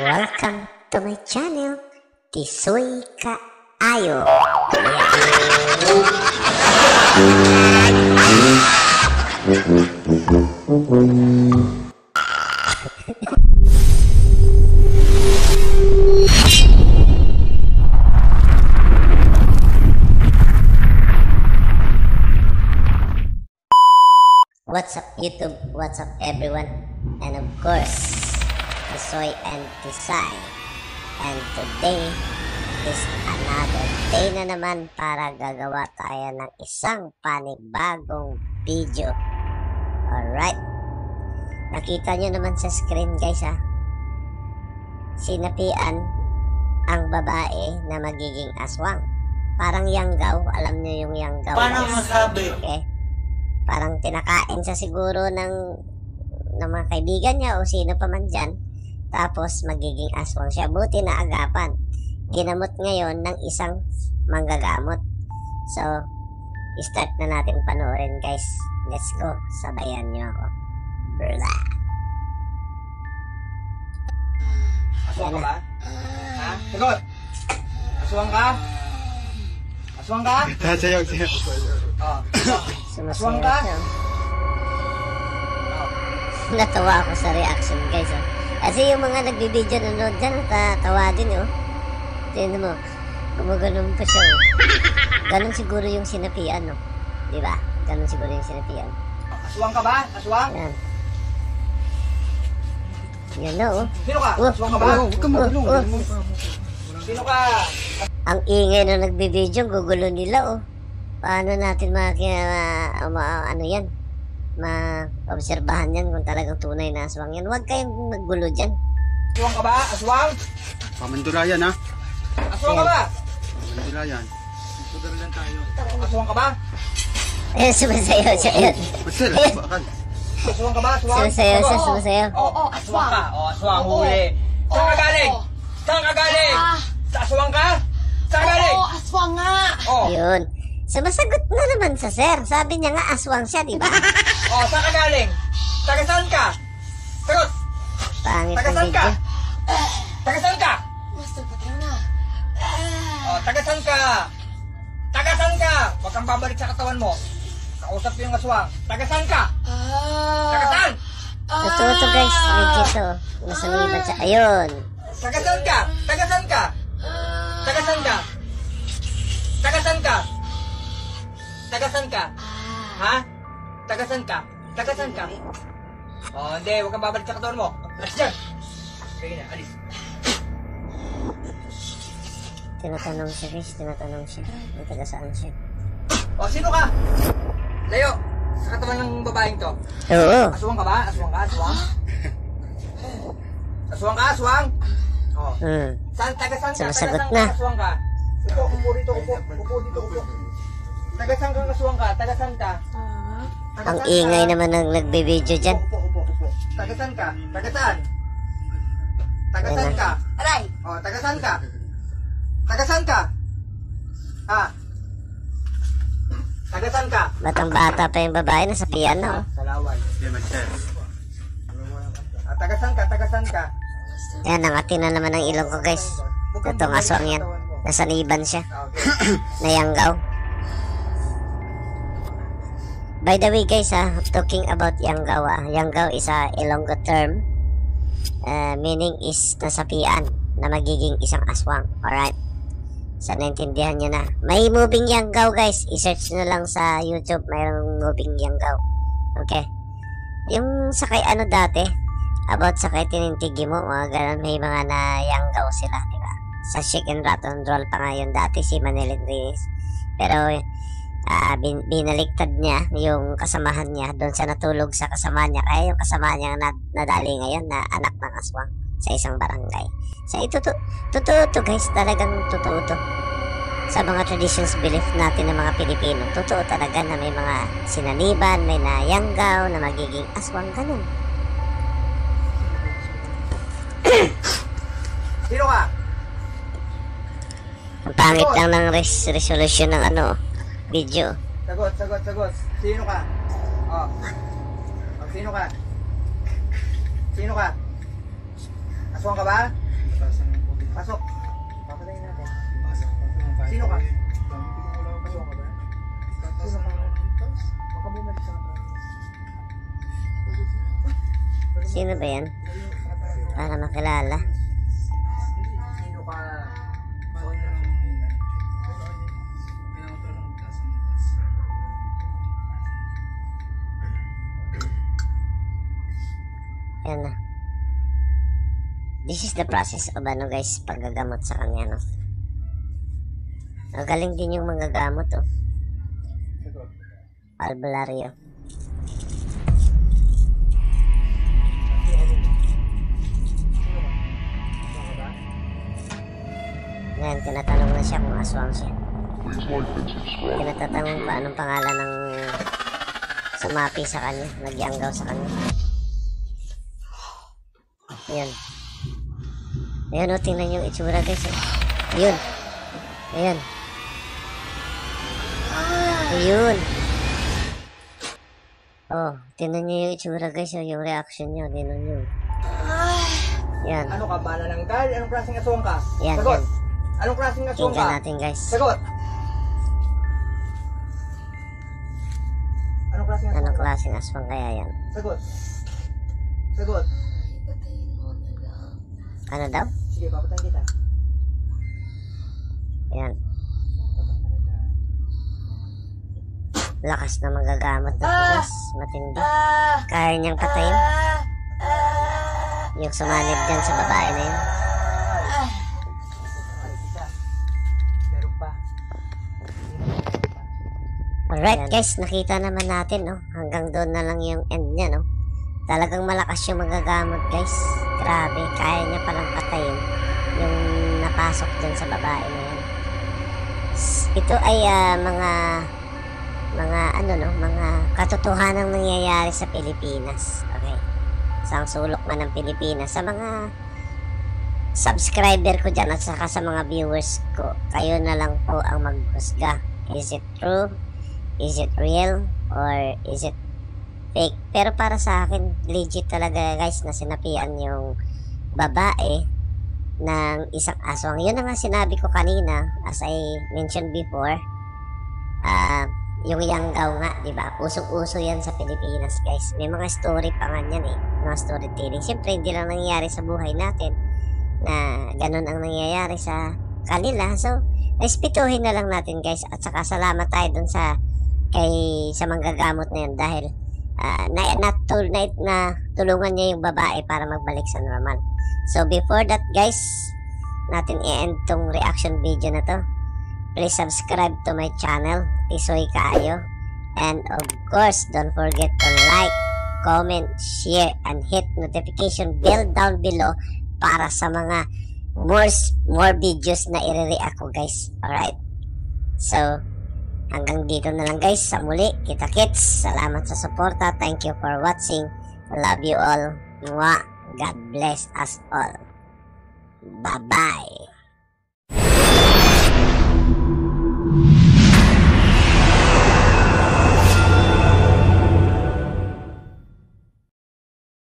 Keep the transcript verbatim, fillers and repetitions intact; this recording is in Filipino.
welcome to my channel, Tisoy Ka Ayo. What's up YouTube, what's up everyone, and of course Tisoy and Tisay, and today is another day na naman para gagawa tayo ng isang panibagong video. Alright, nakita nyo naman sa screen guys ha, sinapian ang babae na magiging aswang, parang yanggaw, alam nyo yung yanggaw. Paano masabi? Okay, parang tinakain sa siguro ng, ng mga kaibigan niya o sino pa man dyan. Tapos magiging aswang siya. Buti na agapan. Ginamot ngayon ng isang manggagamot. So, start na natin panoorin guys. Let's go. Sabayan niyo ako. Brla. Aswang ka ba? Ha? Sagot! Aswang ka? Aswang ka? Sayaw, sayaw. Aswang ka? Natawa ako sa reaction guys oh. Kasi yung mga nagbibideo nanonood dyan, natatawa din oh. Tignan mo, gumaganon pa siya oh. Ganon siguro yung sinapian oh. Diba? Ganon siguro yung sinapian. Aswang ka ba? Aswang? Yan. Yan na oh. Sino ka? Aswang ka ba? Huwag ka magulong. Sino ka? Ang ingay na nagbibideo, gugulo nila oh. Paano natin makikita ma, ano yan, maobserbahan yan kung talagang tunay na aswang yan? Huwag kayong maggulo dyan. Aswang ka ba? Aswang? Pamandura yan ha? Aswang ka ba? Pamandura yan. Pudara lang tayo. Aswang ka ba? Ayun, sumasayaw siya yan. Aswang ka ba? Aswang? Sumasayaw siya, sumasayaw. Oo, aswang ka. Oo, aswang huli. Saan ka galing? Saan ka galing? Sa aswang ka? Saan galing? Oo, aswang nga. Ayun. Sumasagot na naman sa sir. Sabi niya nga aswang siya, di ba? Oh, saan ka galing? Tagasan ka? Sagot! Tagasan ka? Tagasan ka? Master Patrona. Oh, tagasan ka? Tagasan ka? Huwag kang babalik sa katawan mo. Kausap yung aswang. Tagasan ka? Tagasan! Totoo to guys. Legit to. Masangiban siya. Ayun. Tagasan ka? Tagasan ka? Tagasan ka? Tagasan ka? Tagasan ka? Ha? Tagasan ka? Tagasan ka? Oh, hindi. Huwag kang babalik sa katawan mo. Alis dyan! Sige na, alis. Tinatanong siya, guys. Tinatanong siya. May taga saan siya. Oh, sino ka? Layo! Sa katawan ng babaeng to. Oo. Aswang ka ba? Aswang ka? Aswang? Aswang ka? Aswang? Oh. Hmm. Saan? Tagasan ka? Tagasan ka? Aswang ka? Upo, upo dito, upo. Upo dito, upo. Tagasang kang aswang ka? Tagasang ka? Uh, tagasang ang ingay ka naman ang nagbe-video dyan. Upo, upo, upo. Tagasang ka? Tagasang? Tagasang ka? Aray! O, tagasang ka? Tagasang ka? Ha? Tagasang ka? Batang bata pa yung babae, nasa piano. Salaway. Ah, tagasang ka? Tagasang ka? Ayan, nangati na naman ang ilong ko guys. Itong aswang yan. Nasaniban siya. Nayanggaw. By the way guys ha, talking about yanggaw ha. Yanggaw is a Ilonggo term, uh, meaning is nasapian na magiging isang aswang. Alright, so naintindihan nyo na. May moving yanggaw guys, isearch na lang sa YouTube, mayroong moving yanggaw. Okay, yung sakay ano dati, about sakay tinintigi mo, mga ganun, may mga na yanggaw sila diba? Sa Shake and Rattle and Roll pa nga yun dati si Manilyn Reyes. Pero Uh, bin binaliktad niya yung kasamahan niya doon sa natulog sa kasama niya, kaya yung kasama niya nad nadali ngayon na anak ng aswang sa isang barangay. So ito to, totoo to guys, talagang totoo to. Sa mga traditions belief natin ng mga Pilipino, totoo talaga na may mga sinaniban, may nayanggaw na magiging aswang, ganun. Sino ka? Ang pangit lang ng res resolution ng ano video. Sagot, sagot, sagot. Sino ka? Oh. Oh, sino ka? Sino ka? Aswang ka ba? Pasok. Papatayin natin. Sino ka? Aswang ka ba? Sino ka? Baka bumalik sa akin. Sino ba yan? Para makilala. Sino ka? Ayan na. This is the process of ano guys, paggagamot sa kanya, no? Ang galing din yung manggagamot, oh. Albularyo. Ngayon, tinatanong na siya kung aswang siya. Tinatatanong pa anong pangalan ng sumapi sa kanya, nag-yanggaw sa kanya. Ayan. Ayan o, tingnan yung itsura guys. Ayan. Ayan. Ayan. Oh, tingnan nyo yung itsura guys. Yung reaction nyo, tingnan nyo. Ayan. Ano ka, bala ng dahil? Anong klaseng aswang ka? Ayan. Sagot. Anong klaseng aswang ka? Tingnan natin guys. Sagot. Anong klaseng aswang? Anong klaseng aswang kaya yan? Sagot. Sagot. Ano daw? Sige, papatayin kita. Ayan. Lakas na magagamot na pulas. Matindi. Kaya niyang patayin. Yung sumanib dyan sa babae na yun. Alright guys, nakita naman natin, no? Hanggang doon na lang yung end niya, no? Talagang malakas yung magagamot guys. Grabe, kaya niya palang patayin yung napasok dun sa babae na yan. Ito ay uh, mga mga ano no, mga katotohanang nangyayari sa Pilipinas. Okay. Sa sulok man ng Pilipinas, sa mga subscriber ko dyan at saka sa mga viewers ko, kayo na lang po ang maghusga. Is it true? Is it real? Or is it fake? Pero para sa akin, legit talaga guys na sinapian yung babae ng isang aswang. Yun na nga sinabi ko kanina, as I mentioned before, uh, yung yanggaw nga, diba? Usong-uso yan sa Pilipinas guys. May mga story pa nga yan eh, mga storytelling. Siyempre, hindi lang nangyayari sa buhay natin na ganun ang nangyayari sa kanila. So, respetuhin na lang natin guys. At saka salamat tayo dun sa, kay, sa manggagamot na yan dahil Uh, na, na, na, na tulungan niya yung babae para magbalik sa normal. So before that guys, natin i-end tong reaction video na to. Please subscribe to my channel, Tisoy Ka Ayo. And of course, don't forget to like, comment, share, and hit notification bell down below para sa mga more, more videos na i-react ko guys. Alright, so hanggang dito na lang guys. Sa muli, kita kits. Salamat sa suporta. Thank you for watching. Love you all. God bless us all. Bye-bye.